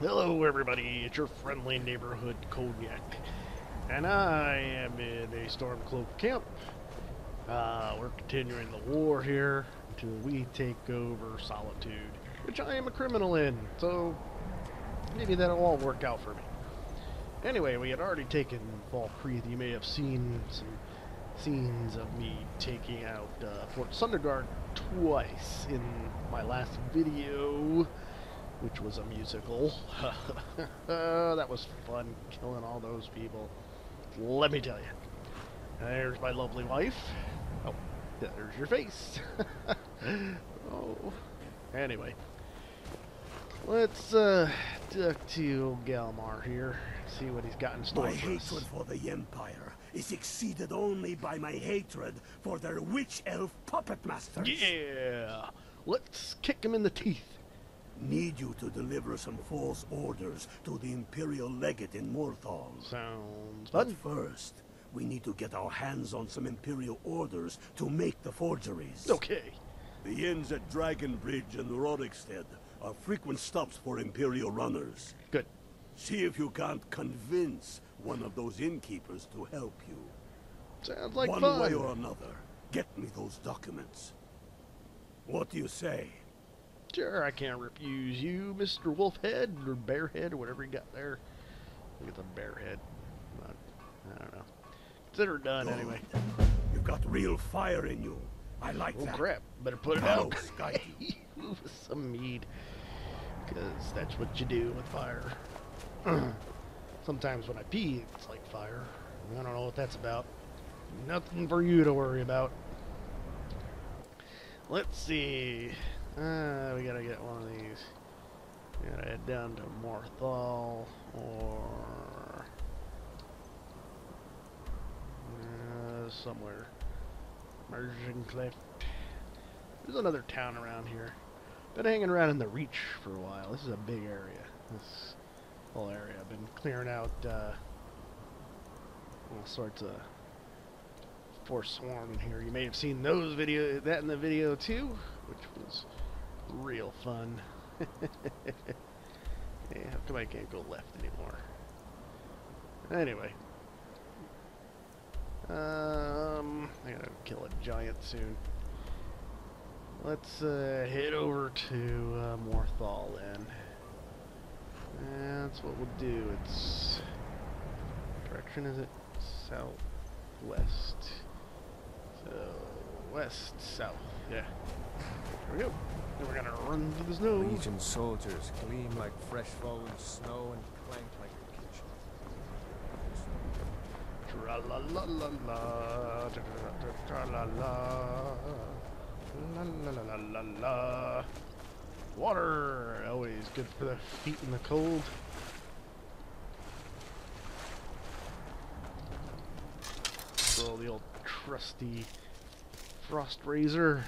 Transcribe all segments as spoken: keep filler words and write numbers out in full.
Hello everybody, it's your friendly neighborhood Cognac, and I am in a Stormcloak camp. Uh, we're continuing the war here until we take over Solitude, which I am a criminal in, so maybe that'll all work out for me. Anyway, we had already taken Falkreath. You may have seen some scenes of me taking out uh, Fort Sungard twice in my last video, which was a musical. That was fun, killing all those people. Let me tell you. There's my lovely wife. Oh, there's your face. Oh. Anyway. Let's uh, talk to old Galmar here. See what he's got in store for us. My hatred for the Empire is exceeded only by my hatred for their witch elf puppet masters. Yeah! Let's kick him in the teeth. Need you to deliver some false orders to the Imperial Legate in Morthal. Sounds fun. But first, we need to get our hands on some Imperial orders to make the forgeries. Okay. The inns at Dragon Bridge and Rorikstead are frequent stops for Imperial runners. Good. See if you can't convince one of those innkeepers to help you. Sounds like fun. One way or another, get me those documents. What do you say? Sure, I can't refuse you, Mister Wolfhead, or Bearhead, or whatever you got there. Look at the Bearhead. I don't know. Consider it done, Gold. Anyway. You've got real fire in you. I like oh, that. Oh, crap. Better put it out. Move some mead. Because that's what you do with fire. Sometimes when I pee, it's like fire. I don't know what that's about. Nothing for you to worry about. Let's see. Uh, we gotta get one of these. We gotta head down to Morthal, or uh, somewhere. Mergencleft. There's another town around here. Been hanging around in the Reach for a while. This is a big area. This whole area. I've been clearing out uh, all sorts of forsworn here. You may have seen those video that in the video too, which was real fun. Hey, how come I can't go left anymore? Anyway. Um, I gotta kill a giant soon. Let's uh, head over to uh, Morthal then. That's what we'll do. It's... What direction is it? Southwest. So, west, south. Yeah. There we go. Then we're gonna run through the snow. Legion soldiers gleam like fresh fallen snow and clank like a kitchen. Tra la la la la. Tra la la. La la la la la. Water! Always good for the feet in the cold. Throw the old trusty frost razor.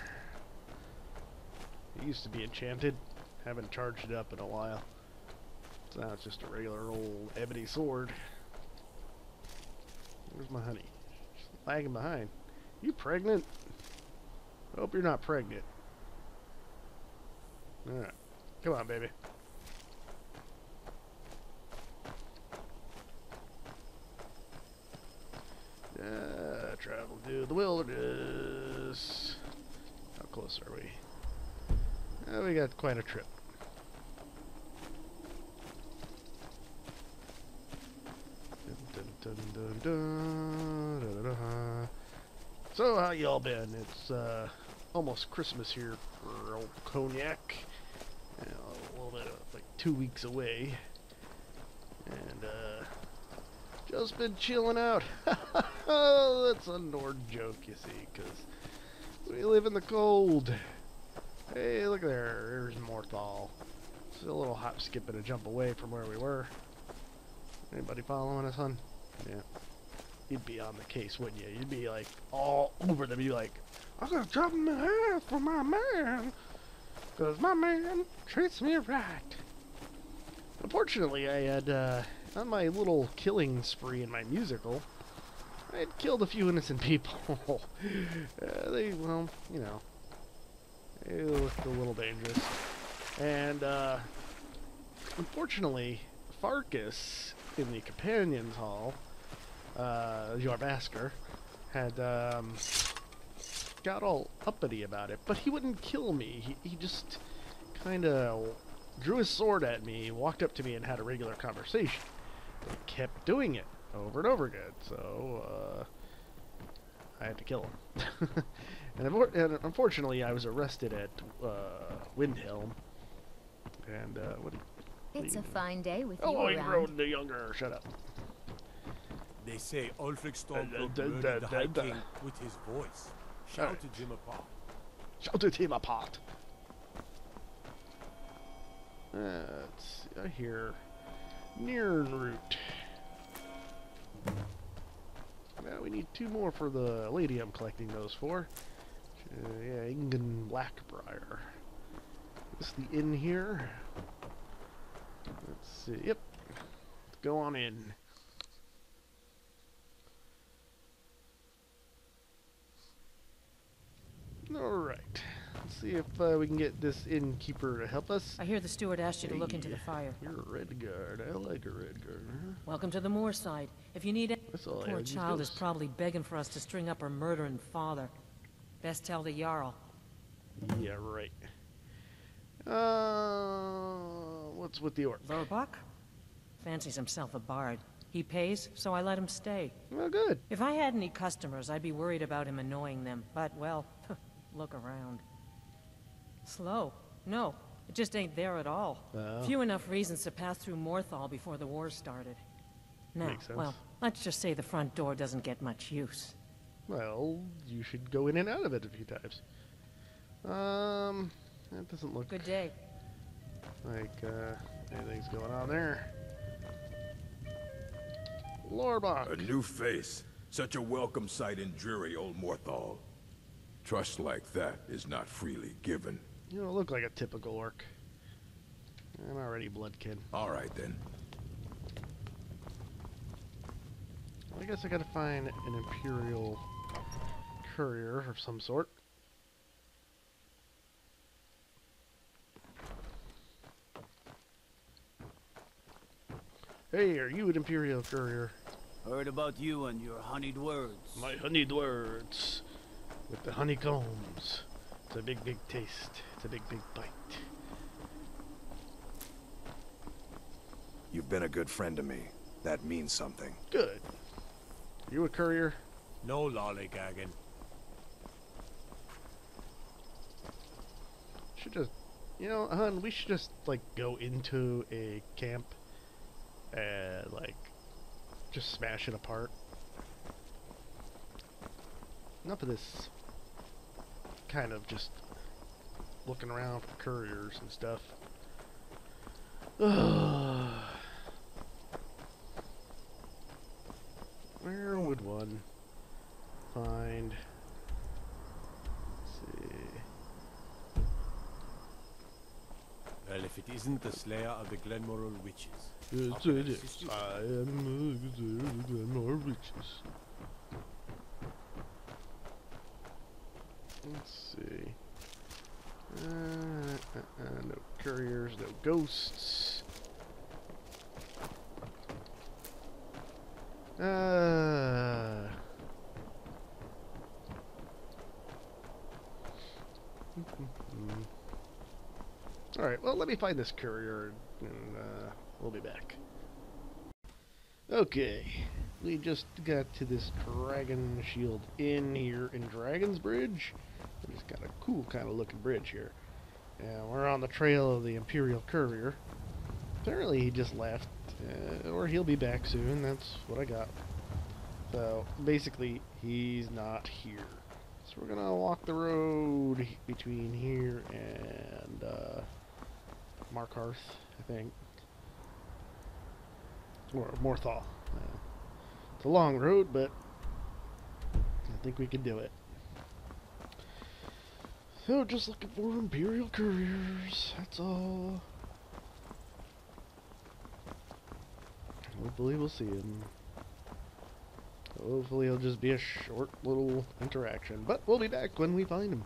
It used to be enchanted. Haven't charged it up in a while. So now it's just a regular old ebony sword. Where's my honey? She's lagging behind. You pregnant? I hope you're not pregnant. Alright. Come on, baby. Uh, travel to the wilderness. How close are we? Uh, we got quite a trip. Dun, dun, dun, dun, dun, dun, dun, dun. So how y'all been? It's uh, almost Christmas here for old Cognac. You know, a little bit of, like two weeks away, and uh, just been chilling out. Oh, that's a Nord joke, you see, because we live in the cold. Hey, look there, there's Morthal. It's a little hop, skip, and a jump away from where we were. Anybody following us, hon? Yeah. You'd be on the case, wouldn't you? You'd be like, all over them. You'd be like, I'm gonna chop him in half for my man, because my man treats me right. Unfortunately, I had, uh, on my little killing spree in my musical, I had killed a few innocent people. uh, they, well, you know. It looked a little dangerous, and uh, Unfortunately, Farkas in the Companions Hall, uh, Jorbasker, had um, got all uppity about it, but he wouldn't kill me. He, he just kind of drew his sword at me, walked up to me, and had a regular conversation. They kept doing it over and over again, so uh, I had to kill him. and, and unfortunately, I was arrested at uh, Windhelm. And uh, what? It's a fine day with you around. Oh, he grown the younger. Shut up. They say Ulfric Stormcloak murdered the High King with his voice. Shouted him apart. Shouted him apart. Uh, let's see. I hear Nirnroot. Now we need two more for the lady I'm collecting those for. Uh, yeah, Ingun Blackbriar. Is the inn here? Let's see. Yep. Let's go on in. Alright. Let's see if uh, we can get this innkeeper to help us. I hear the steward asked you hey, to look into the fire. You're a Redguard. I like a Redguard. Huh? Welcome to the Moorside. If you need it, the poor child is probably begging for us to string up her murdering father. Best tell the Jarl. Yeah, right. Uh, what's with the orc? Borbak? Fancies himself a bard. He pays, so I let him stay. Well, good. If I had any customers, I'd be worried about him annoying them. But, well, look around. Slow? No, it just ain't there at all. Oh. Few enough reasons to pass through Morthal before the war started. Now, Makes sense. Well, let's just say the front door doesn't get much use. Well, you should go in and out of it a few times. Um... That doesn't look good day. Like uh, anything's going on there. Lorbach. A new face. Such a welcome sight in dreary old Morthal. Trust like that is not freely given. You don't look like a typical orc. I'm already bloodkin. All right then. I guess I gotta find an imperial courier of some sort. Hey, are you an imperial courier? Heard about you and your honeyed words. My honeyed words. With the honeycombs. It's a big, big taste. It's a big, big bite. You've been a good friend to me. That means something. Good. You a courier? No lollygagging. Should just... You know, hun, we should just, like, go into a camp. And, like, just smash it apart. Enough of this kind of just looking around for couriers and stuff. Ugh. Where would one find... Let's see... Well, if it isn't the slayer of the Glenmore witches. Yes, it is. I am the Glenmore witches. Let's see. Uh, uh, uh, no couriers, no ghosts. Uh, Alright, well, let me find this courier, and uh, we'll be back. Okay, we just got to this Dragon Shield Inn here in Dragon's Bridge. We just got a cool kind of looking bridge here. And we're on the trail of the Imperial Courier. Apparently he just left, uh, or he'll be back soon, that's what I got. So, basically, he's not here. So we're gonna walk the road between here and... Uh, Markarth, I think. Or Morthal. Uh, it's a long road, but I think we can do it. So, just looking for Imperial couriers, that's all. Hopefully we'll see him. Hopefully it'll just be a short little interaction, but we'll be back when we find him.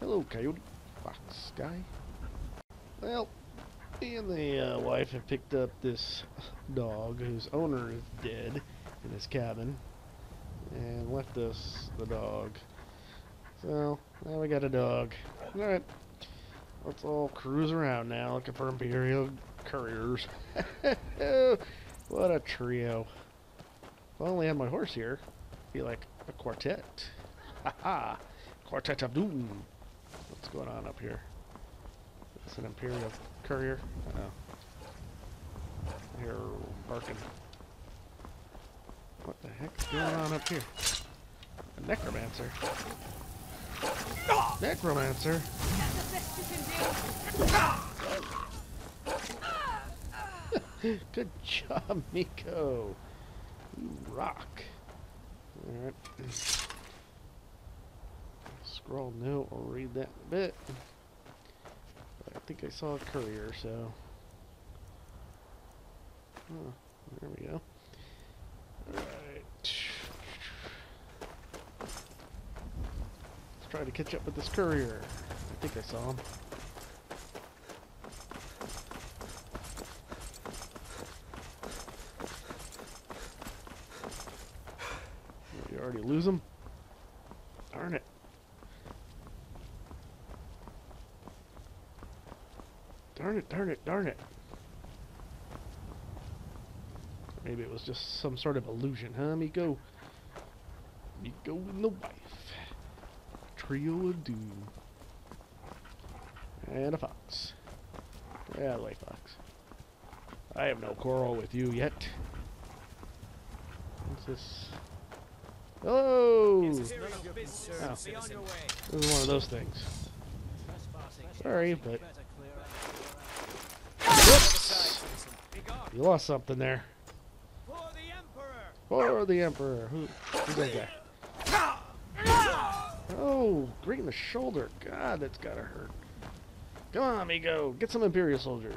Hello, coyote. Fox guy. Well, Me and the uh, wife have picked up this dog whose owner is dead in his cabin and left us the dog. So now we got a dog. Alright, let's all cruise around now looking for Imperial couriers. What a trio. If I only had my horse here, it'd be like a quartet. Haha! Quartet of Doom! What's going on up here? It's an Imperial courier? Uh-oh. They're barking. What the heck's going on up here? A necromancer. Ah! Necromancer? That's the best you can do. Ah! Good job, Miko. You rock. Alright. Scroll new. I'll read that in a bit. But I think I saw a courier, so. Oh, there we go. Alright. Let's try to catch up with this courier. I think I saw him. Already lose them? Darn it. Darn it, darn it, darn it. Maybe it was just some sort of illusion, huh, Miko? Miko and the wife. Trio of doom. And a fox. Yeah, I like fox. I have no quarrel with you yet. What's this? Hello! Oh. This is one of those things. Sorry, but... Whoops! You lost something there. For the Emperor! Who, who's that guy? Oh, right in the shoulder. God, that's gotta hurt. Come on, Miko. Get some Imperial soldiers.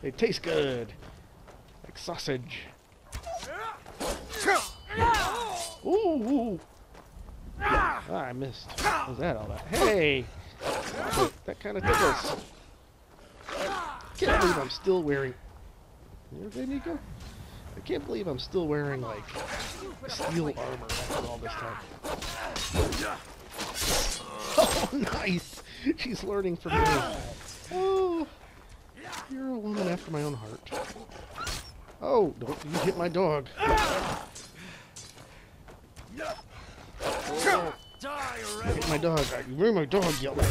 They taste good. Like sausage. Ooh! Ah, I missed. What was that all about? Hey! That, that kind of tickles. Can't believe I'm still wearing... You okay, Nico? I can't believe I'm still wearing, like, steel armor after all this time. Oh, nice! She's learning from me. Oh! You're a woman after my own heart. Oh, don't you hit my dog. Oh. I hit my dog. I hear my dog yelling.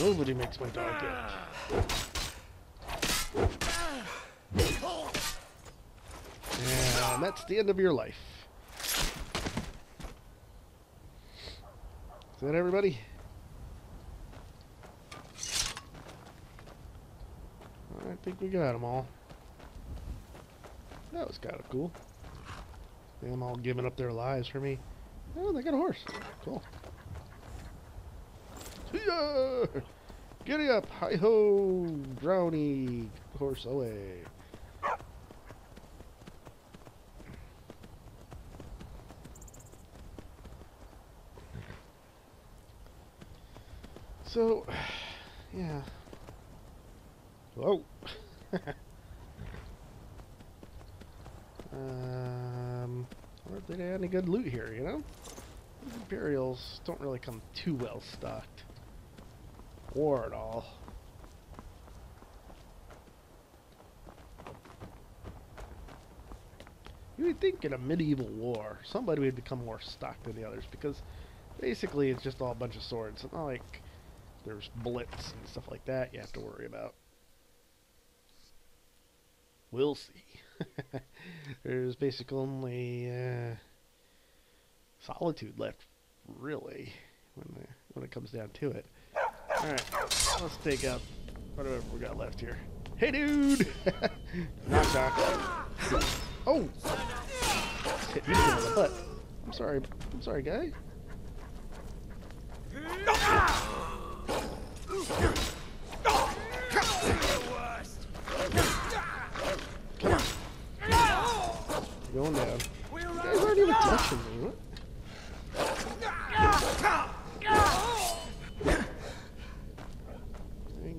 Nobody makes my dog yell. And that's the end of your life. Is that everybody? I think we got them all. That was kind of cool. Them all giving up their lives for me. Oh, they got a horse. Cool. See ya! Giddy up! Hi ho! Brownie! Horse away. So, yeah. Whoa! Um, I wonder if they had any good loot here, you know? These Imperials don't really come too well stocked. Or at all. You would think in a medieval war, somebody would become more stocked than the others, because basically it's just all a bunch of swords. It's not like there's blitz and stuff like that you have to worry about. We'll see. There's basically only uh, Solitude left, really, when the, when it comes down to it. All right, let's take out whatever we got left here. Hey, dude! Knock, knock. Oh! Just hit me in the butt. I'm sorry. I'm sorry, guy. Come on. Going down. You guys aren't even touching me. What?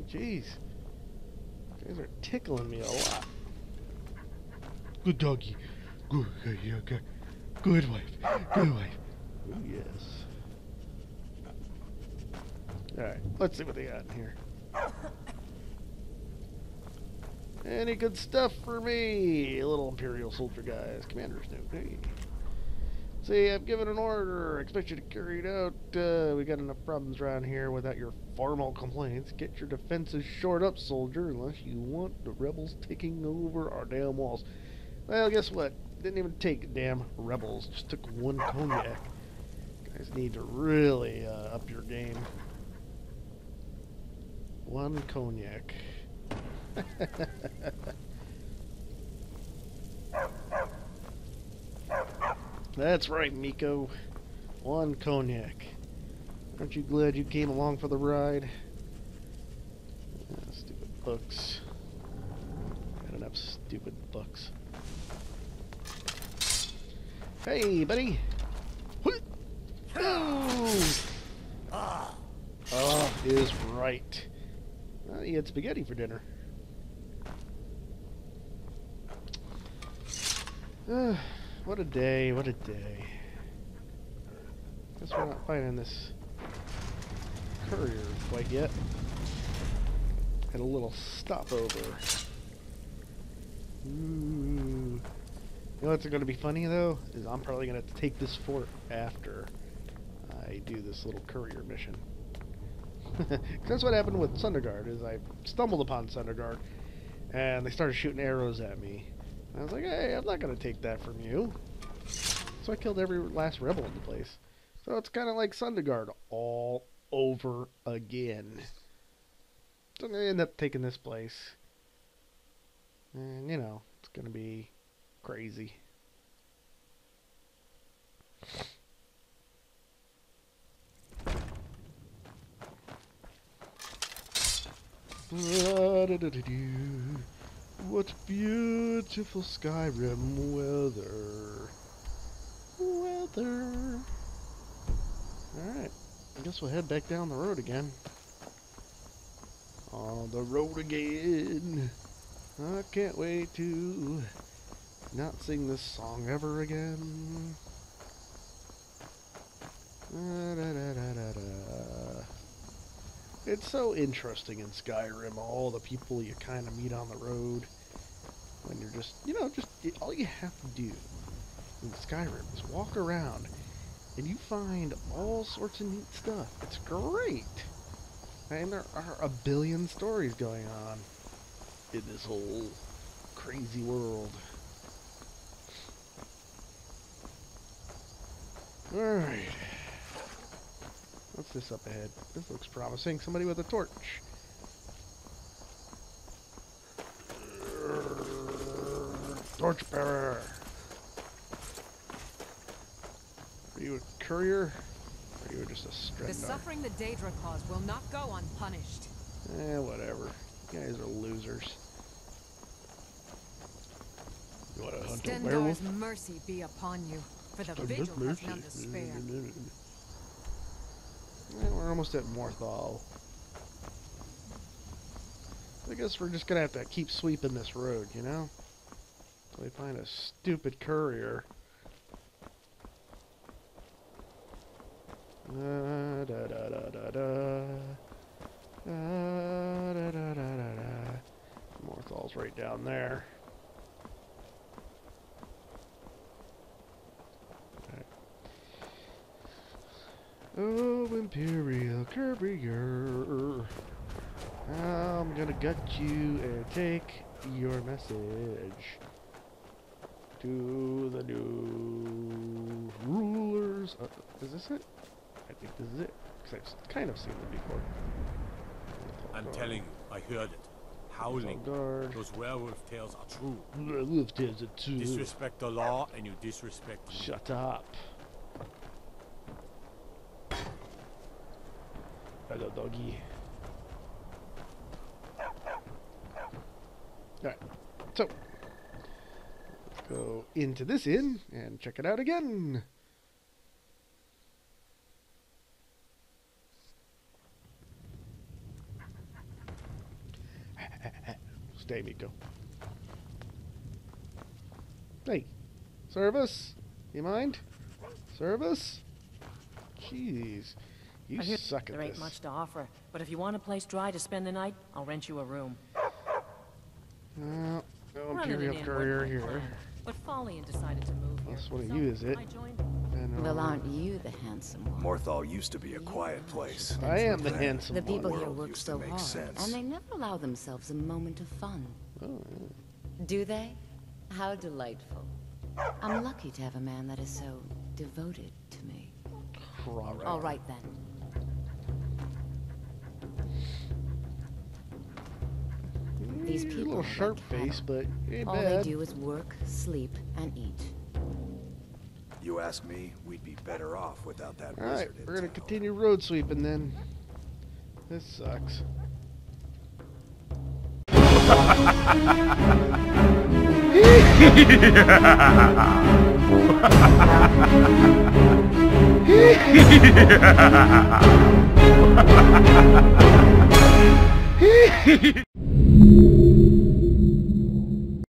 Jeez. You guys are tickling me a lot. Good doggy. Good, good, good, good. Good wife. Good wife. Oh, yes. Alright, let's see what they got in here. Any good stuff for me? A little Imperial soldier guys. Commander's note. Hey. See, I've given an order. I expect you to carry it out. Uh, we got enough problems around here without your formal complaints. Get your defenses shored up, soldier, unless you want the rebels taking over our damn walls. Well, guess what? Didn't even take damn rebels. Just took one cognac. You guys need to really uh, up your game. One cognac. That's right, Miko. One cognac. Aren't you glad you came along for the ride? Oh, stupid books. Got enough stupid books. Hey, buddy. Oh, oh is right. Uh, he had spaghetti for dinner. Uh, what a day, what a day. Guess we're not finding this courier quite yet. Had a little stopover. Ooh. You know what's going to be funny, though? Is I'm probably going to take this fort after I do this little courier mission. That's what happened with Sundergard, is I stumbled upon Sundergard, and they started shooting arrows at me. And I was like, hey, I'm not going to take that from you. So I killed every last rebel in the place. So it's kind of like Sundergard all over again. So I'm going to end up taking this place. And, you know, it's going to be crazy. What beautiful Skyrim weather. Weather. Alright. I guess we'll head back down the road again. On the road again. I can't wait to not sing this song ever again. Da, da, da, da, da, da. It's so interesting in Skyrim, all the people you kind of meet on the road when you're just, you know, just all you have to do in Skyrim is walk around and you find all sorts of neat stuff. It's great. And there are a billion stories going on in this whole crazy world. Alright. What's this up ahead? This looks promising. Somebody with a torch. Torch bearer. Are you a courier? Or are you just a stretcher? The suffering the Daedra caused will not go unpunished. Eh, whatever. You guys are losers. You want to hunt a werewolf? Stendar's mercy be upon you, for the vigil has none to spare. And we're almost at Morthal. I guess we're just gonna have to keep sweeping this road, you know? Until we find a stupid courier. Da da da da da da da da da da da. Morthal's right down there. Oh, Imperial Courier, I'm gonna gut you and take your message to the new rulers. Uh, is this it? I think this is it, because I've kind of seen it before. I'm Guard. telling you, I heard it. Howling. Those werewolf tales are true. Werewolf tales are true. Disrespect the law and you disrespect. Shut up. Hello, doggy. Alright, so let's go into this inn and check it out again. day, Miko. Hey, service, you mind? Service? Jeez, you suck at this. There ain't much to offer, but if you want a place dry to spend the night, I'll rent you a room. No, no imperial courier here. But Folly decided to move here. That's what it is, it. Well, aren't you the handsome one? Morthal used to be a quiet place. I am the handsome one. The people here work so hard, and they never allow themselves a moment of fun. Oh, yeah. Do they? How delightful. I'm lucky to have a man that is so devoted to me. Right. All right, then. Mm, these people a little sharp face, but ain't all bad. They do is work, sleep, and eat. You ask me, we'd be better off without that wizard. All right, we're gonna continue road sweeping then. This sucks.